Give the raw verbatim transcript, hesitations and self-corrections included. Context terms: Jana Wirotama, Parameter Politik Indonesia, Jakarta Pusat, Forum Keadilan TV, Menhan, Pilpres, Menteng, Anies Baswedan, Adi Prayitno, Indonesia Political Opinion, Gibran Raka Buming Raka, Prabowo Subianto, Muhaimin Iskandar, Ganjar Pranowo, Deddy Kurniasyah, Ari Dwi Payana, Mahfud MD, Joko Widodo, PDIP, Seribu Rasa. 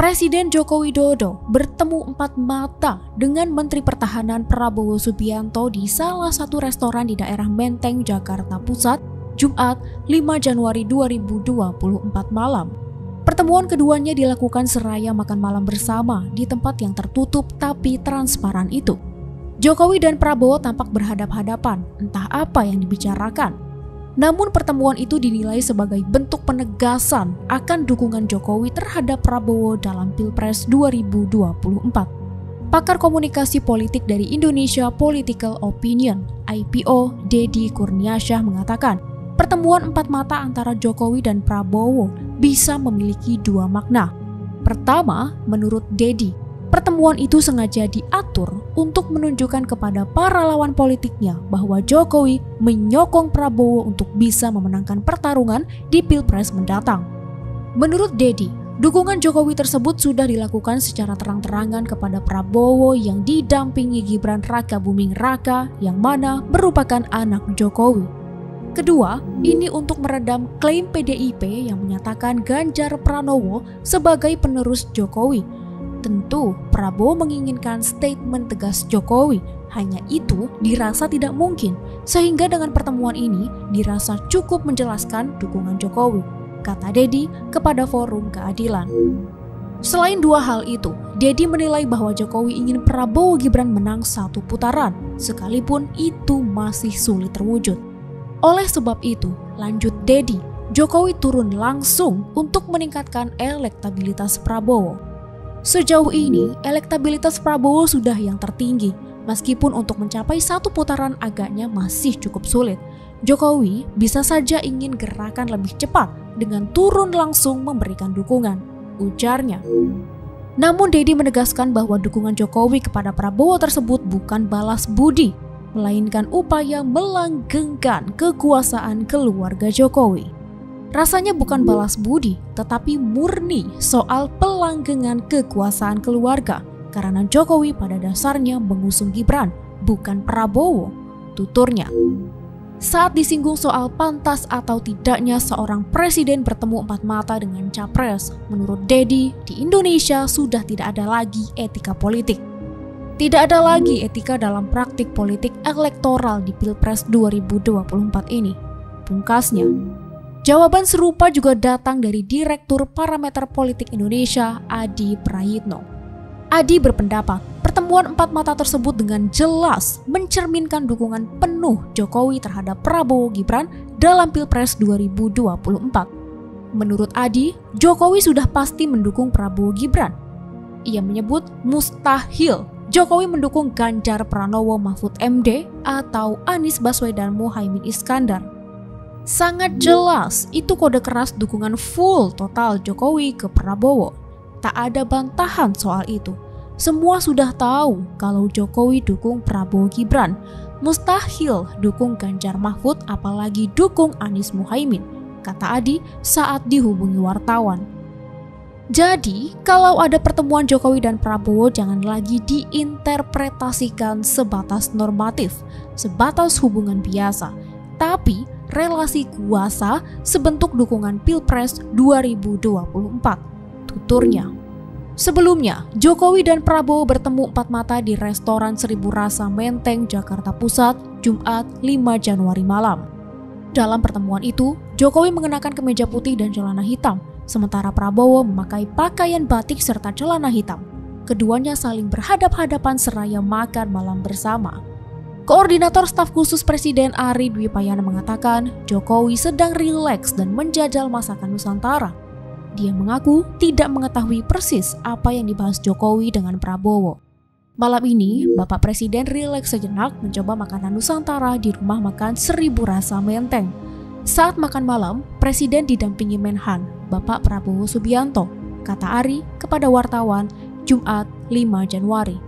Presiden Joko Widodo bertemu empat mata dengan Menteri Pertahanan Prabowo Subianto di salah satu restoran di daerah Menteng, Jakarta Pusat, Jumat lima Januari dua ribu dua puluh empat malam. Pertemuan keduanya dilakukan seraya makan malam bersama di tempat yang tertutup tapi transparan itu. Jokowi dan Prabowo tampak berhadap-hadapan, entah apa yang dibicarakan. Namun pertemuan itu dinilai sebagai bentuk penegasan akan dukungan Jokowi terhadap Prabowo dalam Pilpres dua ribu dua puluh empat. Pakar komunikasi politik dari Indonesia Political Opinion, I P O, Deddy Kurniasyah mengatakan, pertemuan empat mata antara Jokowi dan Prabowo bisa memiliki dua makna. Pertama, menurut Deddy, pertemuan itu sengaja diatur untuk menunjukkan kepada para lawan politiknya bahwa Jokowi menyokong Prabowo untuk bisa memenangkan pertarungan di Pilpres mendatang. Menurut Deddy, dukungan Jokowi tersebut sudah dilakukan secara terang-terangan kepada Prabowo yang didampingi Gibran Raka Buming Raka yang mana merupakan anak Jokowi. Kedua, ini untuk meredam klaim P D I P yang menyatakan Ganjar Pranowo sebagai penerus Jokowi. Tentu, Prabowo menginginkan statement tegas Jokowi, hanya itu dirasa tidak mungkin, sehingga dengan pertemuan ini dirasa cukup menjelaskan dukungan Jokowi, kata Deddy kepada Forum Keadilan. Selain dua hal itu, Deddy menilai bahwa Jokowi ingin Prabowo Gibran menang satu putaran, sekalipun itu masih sulit terwujud. Oleh sebab itu, lanjut Deddy, Jokowi turun langsung untuk meningkatkan elektabilitas Prabowo. Sejauh ini, elektabilitas Prabowo sudah yang tertinggi, meskipun untuk mencapai satu putaran agaknya masih cukup sulit. Jokowi bisa saja ingin gerakan lebih cepat dengan turun langsung memberikan dukungan, ujarnya. Namun Deddy menegaskan bahwa dukungan Jokowi kepada Prabowo tersebut bukan balas budi, melainkan upaya melanggengkan kekuasaan keluarga Jokowi. Rasanya bukan balas budi, tetapi murni soal pelanggengan kekuasaan keluarga karena Jokowi pada dasarnya mengusung Gibran, bukan Prabowo, tuturnya. Saat disinggung soal pantas atau tidaknya seorang presiden bertemu empat mata dengan capres, menurut Deddy, di Indonesia sudah tidak ada lagi etika politik. Tidak ada lagi etika dalam praktik politik elektoral di Pilpres dua ribu dua puluh empat ini, pungkasnya. Jawaban serupa juga datang dari Direktur Parameter Politik Indonesia, Adi Prayitno. Adi berpendapat, pertemuan empat mata tersebut dengan jelas mencerminkan dukungan penuh Jokowi terhadap Prabowo Gibran dalam Pilpres dua ribu dua puluh empat. Menurut Adi, Jokowi sudah pasti mendukung Prabowo Gibran. Ia menyebut mustahil Jokowi mendukung Ganjar Pranowo Mahfud M D atau Anies Baswedan Muhaimin Iskandar. Sangat jelas, itu kode keras dukungan full total Jokowi ke Prabowo. Tak ada bantahan soal itu. Semua sudah tahu kalau Jokowi dukung Prabowo Gibran. Mustahil dukung Ganjar Mahfud apalagi dukung Anies Muhaimin, kata Adi saat dihubungi wartawan. Jadi, kalau ada pertemuan Jokowi dan Prabowo jangan lagi diinterpretasikan sebatas normatif, sebatas hubungan biasa. Tapi, relasi kuasa sebentuk dukungan Pilpres dua ribu dua puluh empat, tuturnya. Sebelumnya, Jokowi dan Prabowo bertemu empat mata di restoran Seribu Rasa Menteng, Jakarta Pusat, Jumat lima Januari malam. Dalam pertemuan itu, Jokowi mengenakan kemeja putih dan celana hitam, sementara Prabowo memakai pakaian batik serta celana hitam. Keduanya saling berhadap-hadapan seraya makan malam bersama. Koordinator Staf Khusus Presiden Ari Dwi Payana mengatakan Jokowi sedang rileks dan menjajal masakan Nusantara. Dia mengaku tidak mengetahui persis apa yang dibahas Jokowi dengan Prabowo. Malam ini, Bapak Presiden rileks sejenak mencoba makanan Nusantara di rumah makan Seribu Rasa Menteng. Saat makan malam, Presiden didampingi Menhan, Bapak Prabowo Subianto, kata Ari kepada wartawan Jumat lima Januari.